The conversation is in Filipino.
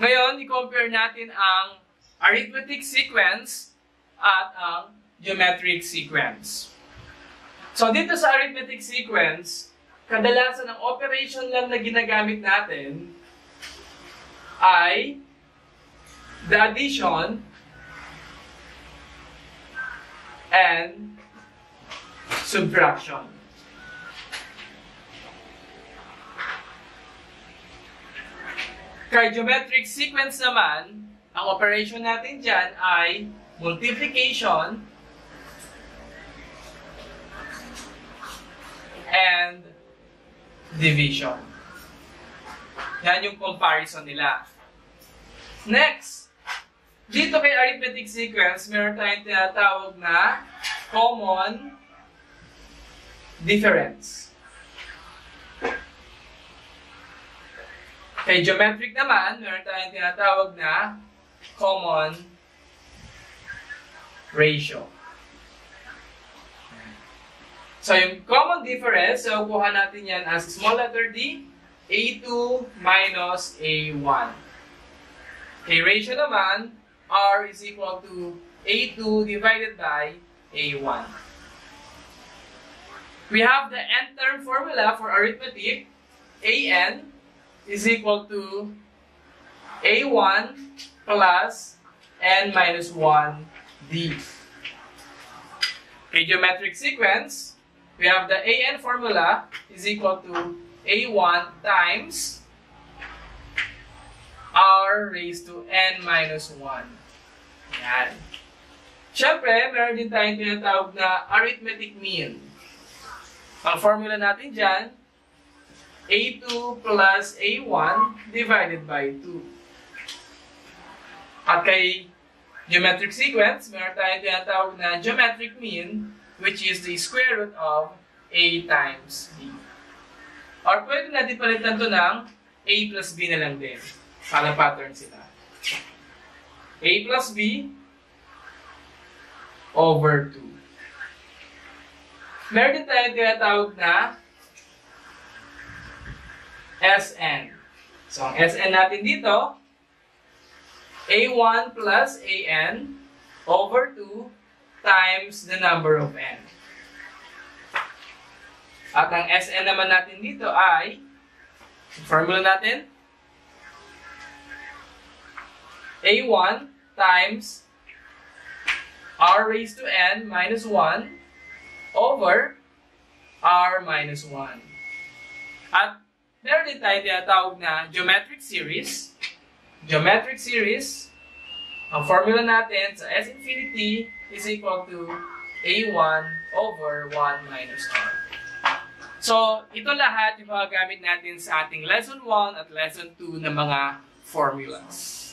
Ngayon, i-compare natin ang arithmetic sequence at ang geometric sequence. So dito sa arithmetic sequence, kadalasan ang operation lang na ginagamit natin ay the addition and subtraction. Kay geometric sequence naman, ang operation natin dyan ay multiplication and division. Yan yung comparison nila. Next, dito kay arithmetic sequence, meron tayong tinatawag na common difference. Kay geometric naman, meron tayong tinatawag na common ratio. So yung common difference, so kuha natin yan as small letter d, a2 minus a1. Kay ratio naman, r is equal to a2 divided by a1. We have the n-term formula for arithmetic. An is equal to a1 plus n minus 1d. Kay geometric sequence, we have the an formula is equal to a1 times r raised to n minus 1. Yan. Siyempre, meron din tayong tinatawag na arithmetic mean. Ang formula natin dyan, a2 plus a1 divided by 2. At kay geometric sequence, meron tayong tinatawag na geometric mean, which is the square root of a times b. Or pwede natin palitan ito ng a plus b na lang din. Para pattern sila. A plus b over 2. Meron din tayong tinatawag na SN. So, ang SN natin dito, A1 plus AN over 2 times the number of N. At ang SN naman natin dito ay, formula natin, A1 times r raised to n minus 1 over r minus 1. At meron din tayo tinatawag na geometric series. Geometric series, ang formula natin sa S infinity is equal to A1 over 1 minus r. So, ito lahat yung magagamit natin sa ating lesson 1 at lesson 2 na mga formulas.